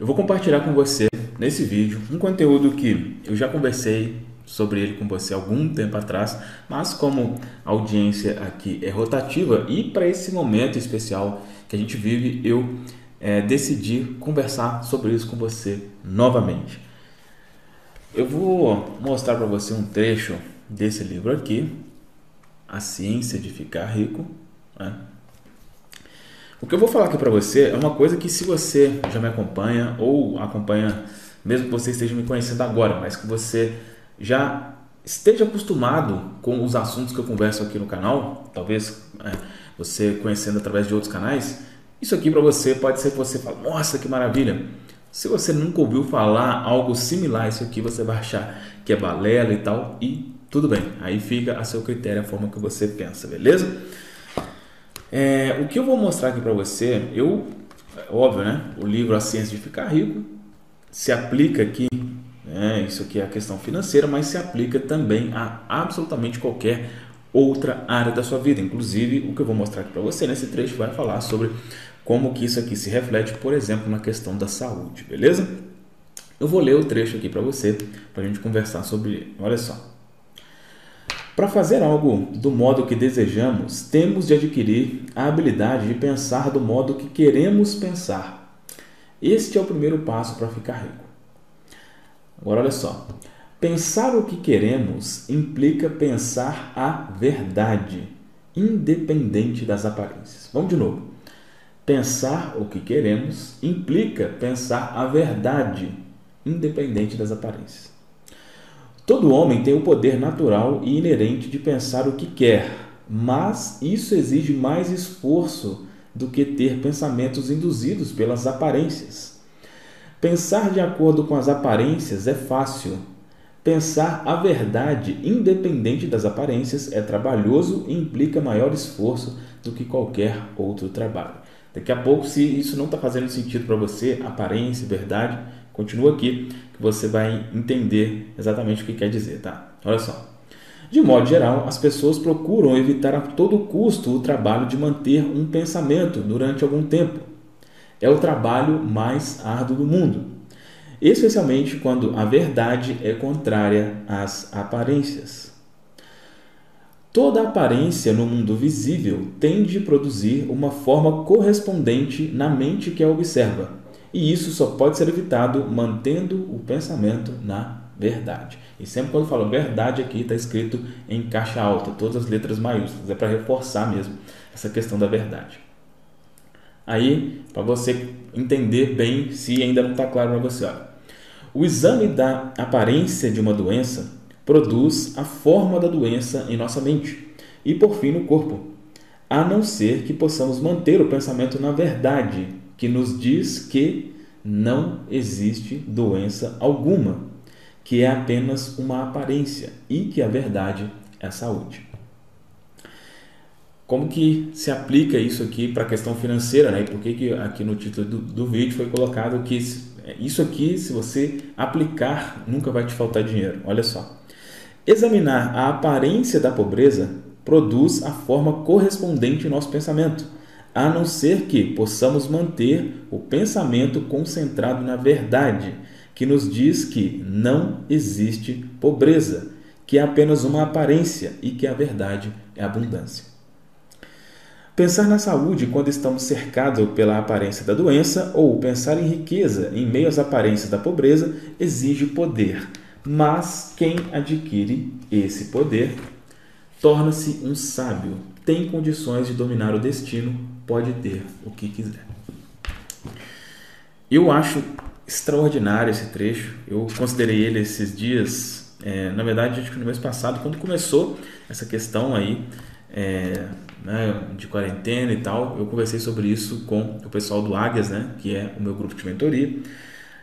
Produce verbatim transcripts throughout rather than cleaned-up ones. Eu vou compartilhar com você, nesse vídeo, um conteúdo que eu já conversei sobre ele com você algum tempo atrás, mas como a audiência aqui é rotativa e para esse momento especial que a gente vive, eu é, decidi conversar sobre isso com você novamente. Eu vou mostrar para você um trecho desse livro aqui, A Ciência de Ficar Rico, né? O que eu vou falar aqui para você é uma coisa que, se você já me acompanha ou acompanha, mesmo que você esteja me conhecendo agora, mas que você já esteja acostumado com os assuntos que eu converso aqui no canal, talvez é, você conhecendo através de outros canais, isso aqui para você pode ser que você fale, nossa, que maravilha! Se você nunca ouviu falar algo similar a isso aqui, você vai achar que é balela e tal, e tudo bem. Aí fica a seu critério a forma que você pensa, beleza? É, o que eu vou mostrar aqui para você, eu, óbvio, né? O livro A Ciência de Ficar Rico se aplica aqui, né, isso aqui é a questão financeira, mas se aplica também a absolutamente qualquer outra área da sua vida. Inclusive, o que eu vou mostrar aqui para você nesse trecho vai falar sobre como que isso aqui se reflete, por exemplo, na questão da saúde, beleza? Eu vou ler o trecho aqui para você, para a gente conversar sobre ele. Olha só. Para fazer algo do modo que desejamos, temos de adquirir a habilidade de pensar do modo que queremos pensar. Este é o primeiro passo para ficar rico. Agora, olha só. Pensar o que queremos implica pensar a verdade, independente das aparências. Vamos de novo. Pensar o que queremos implica pensar a verdade, independente das aparências. Todo homem tem o poder natural e inerente de pensar o que quer, mas isso exige mais esforço do que ter pensamentos induzidos pelas aparências. Pensar de acordo com as aparências é fácil. Pensar a verdade, independente das aparências, é trabalhoso e implica maior esforço do que qualquer outro trabalho. Daqui a pouco, se isso não está fazendo sentido para você, aparência, verdade, continua aqui que você vai entender exatamente o que quer dizer, tá? Olha só. De modo geral, as pessoas procuram evitar a todo custo o trabalho de manter um pensamento durante algum tempo. É o trabalho mais árduo do mundo, especialmente quando a verdade é contrária às aparências. Toda aparência no mundo visível tende a produzir uma forma correspondente na mente que a observa, e isso só pode ser evitado mantendo o pensamento na verdade. E sempre quando eu falo verdade aqui, está escrito em caixa alta, todas as letras maiúsculas, é para reforçar mesmo essa questão da verdade. Aí, para você entender bem, se ainda não está claro para você, olha. O exame da aparência de uma doença produz a forma da doença em nossa mente e, por fim, no corpo, a não ser que possamos manter o pensamento na verdade, que nos diz que não existe doença alguma, que é apenas uma aparência e que a verdade é a saúde. Como que se aplica isso aqui para a questão financeira, né? E por que que aqui no título do, do vídeo foi colocado que isso aqui, se você aplicar, nunca vai te faltar dinheiro? Olha só. Examinar a aparência da pobreza produz a forma correspondente ao nosso pensamento, a não ser que possamos manter o pensamento concentrado na verdade, que nos diz que não existe pobreza, que é apenas uma aparência e que a verdade é abundância. Pensar na saúde quando estamos cercados pela aparência da doença ou pensar em riqueza em meio às aparências da pobreza exige poder. Mas quem adquire esse poder torna-se um sábio, tem condições de dominar o destino, pode ter o que quiser. Eu acho extraordinário esse trecho, eu considerei ele esses dias, é, na verdade, acho que no mês passado, quando começou essa questão aí, é, né, de quarentena e tal, eu conversei sobre isso com o pessoal do Águias, né, que é o meu grupo de mentoria,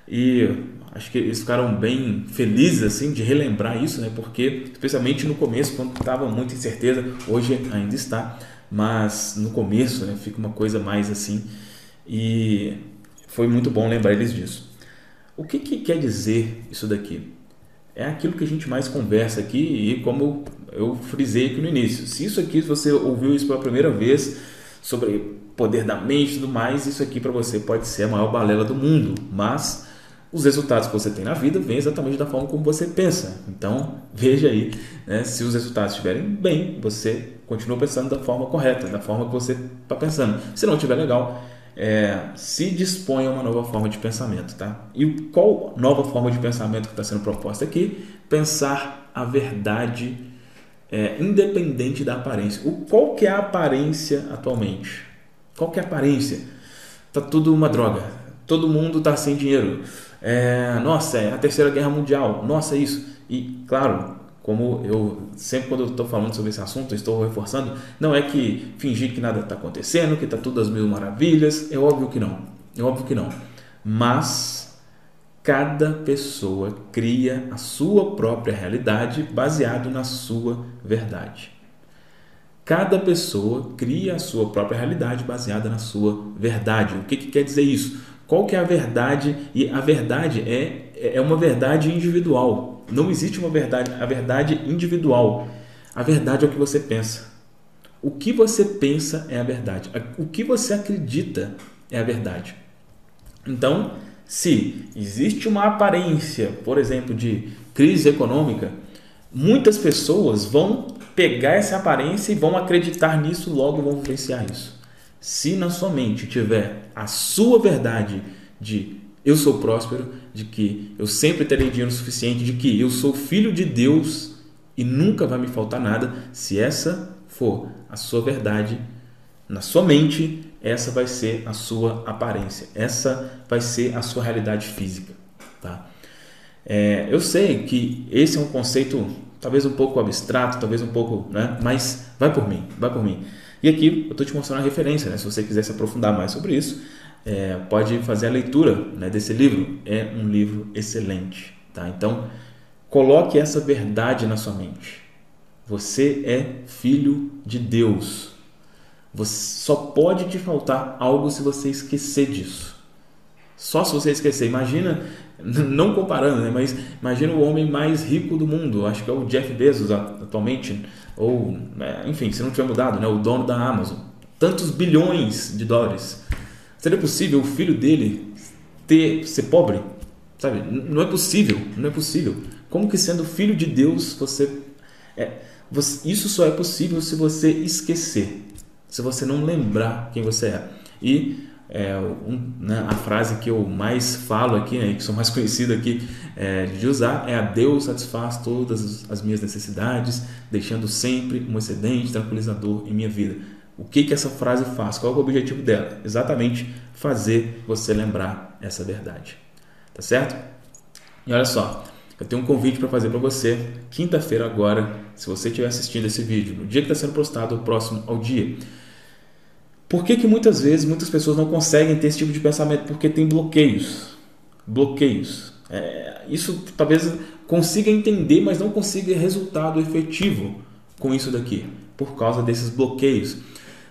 e acho que eles ficaram bem felizes assim de relembrar isso, né? Porque especialmente no começo, quando estava muita incerteza, hoje ainda está, mas no começo, né, fica uma coisa mais assim, e foi muito bom lembrar eles disso. O que que quer dizer isso daqui? É aquilo que a gente mais conversa aqui e como eu frisei aqui no início. Se isso aqui, se você ouviu isso pela primeira vez, sobre poder da mente e tudo mais, isso aqui para você pode ser a maior balela do mundo, mas os resultados que você tem na vida vêm exatamente da forma como você pensa. Então veja aí, né, se os resultados estiverem bem, você continua pensando da forma correta, da forma que você está pensando. Se não estiver legal, é, se dispõe a uma nova forma de pensamento, tá? E qual nova forma de pensamento que está sendo proposta aqui? Pensar a verdade é, independente da aparência. O, qual que é a aparência atualmente? Qual que é a aparência? Tá tudo uma droga. Todo mundo tá sem dinheiro. É, nossa, é a Terceira Guerra Mundial. Nossa, é isso. E claro, como eu sempre quando eu estou falando sobre esse assunto, eu estou reforçando, não é que fingir que nada está acontecendo, que está tudo às mil maravilhas, é óbvio que não, é óbvio que não. Mas cada pessoa cria a sua própria realidade baseado na sua verdade. Cada pessoa cria a sua própria realidade baseada na sua verdade. O que, que quer dizer isso? Qual que é a verdade? E a verdade é, é uma verdade individual. Não existe uma verdade, a verdade individual. A verdade é o que você pensa. O que você pensa é a verdade. O que você acredita é a verdade. Então, se existe uma aparência, por exemplo, de crise econômica, muitas pessoas vão pegar essa aparência e vão acreditar nisso, logo vão vivenciar isso. Se na sua mente tiver a sua verdade de eu sou próspero, de que eu sempre terei dinheiro suficiente, de que eu sou filho de Deus e nunca vai me faltar nada, se essa for a sua verdade, na sua mente, essa vai ser a sua aparência, essa vai ser a sua realidade física, tá? É, eu sei que esse é um conceito talvez um pouco abstrato, talvez um pouco, né? Mas vai por mim, vai por mim. E aqui eu estou te mostrando a referência, né? Se você quiser se aprofundar mais sobre isso, É, pode fazer a leitura, né, desse livro. É um livro excelente, tá? Então, coloque essa verdade na sua mente. Você é filho de Deus. Você, só pode te faltar algo se você esquecer disso. Só se você esquecer. Imagina, não comparando, né, mas imagina o homem mais rico do mundo. Acho que é o Jeff Bezos atualmente. Ou, enfim, se não tiver mudado, né, o dono da Amazon. Tantos bilhões de dólares. Seria possível o filho dele ter, ser pobre? Sabe? Não é possível, não é possível. Como que sendo filho de Deus, você, é, você... Isso só é possível se você esquecer, se você não lembrar quem você é. E é, um, né, a frase que eu mais falo aqui, né, que sou mais conhecido aqui é, de usar, é: a Deus satisfaz todas as minhas necessidades, deixando sempre um excedente tranquilizador em minha vida. O que, que essa frase faz? Qual é o objetivo dela? Exatamente fazer você lembrar essa verdade. Tá certo? E olha só, eu tenho um convite para fazer para você. Quinta-feira agora, se você estiver assistindo esse vídeo, no dia que está sendo postado, próximo ao dia. Por que que muitas vezes muitas pessoas não conseguem ter esse tipo de pensamento? Porque tem bloqueios. Bloqueios. É, isso talvez consiga entender, mas não consiga resultado efetivo com isso daqui, por causa desses bloqueios.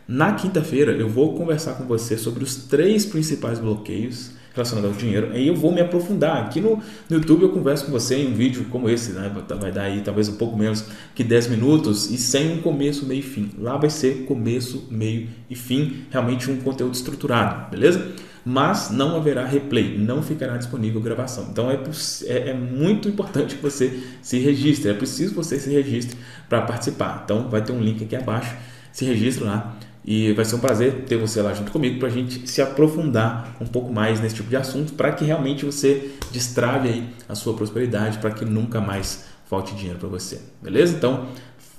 Na quinta-feira eu vou conversar com você sobre os três principais bloqueios relacionados ao dinheiro. Aí eu vou me aprofundar. Aqui no, no YouTube eu converso com você em um vídeo como esse, né? Vai dar aí talvez um pouco menos que dez minutos e sem um começo, meio e fim. Lá vai ser começo, meio e fim, realmente um conteúdo estruturado, beleza? Mas não haverá replay, não ficará disponível gravação. Então é, é, é muito importante que você se registre, é preciso que você se registre para participar. Então vai ter um link aqui abaixo, se registre lá. E vai ser um prazer ter você lá junto comigo para a gente se aprofundar um pouco mais nesse tipo de assunto, para que realmente você destrave aí a sua prosperidade, para que nunca mais falte dinheiro para você. Beleza? Então,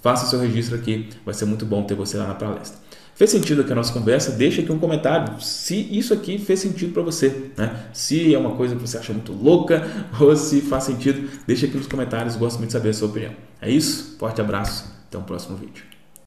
faça o seu registro aqui. Vai ser muito bom ter você lá na palestra. Fez sentido aqui a nossa conversa? Deixa aqui um comentário se isso aqui fez sentido para você, né? Se é uma coisa que você acha muito louca ou se faz sentido, deixa aqui nos comentários. Gosto muito de saber a sua opinião. É isso? Forte abraço. Até o próximo vídeo.